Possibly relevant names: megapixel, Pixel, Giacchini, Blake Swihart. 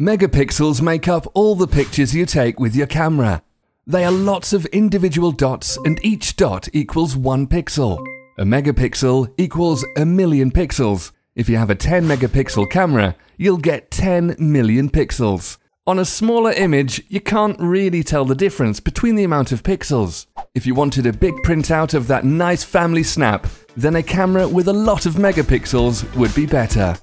Megapixels make up all the pictures you take with your camera. They are lots of individual dots, and each dot equals 1 pixel. A megapixel equals 1,000,000 pixels. If you have a 10 megapixel camera, you'll get 10 million pixels. On a smaller image, you can't really tell the difference between the amount of pixels. If you wanted a big printout of that nice family snap, then a camera with a lot of megapixels would be better.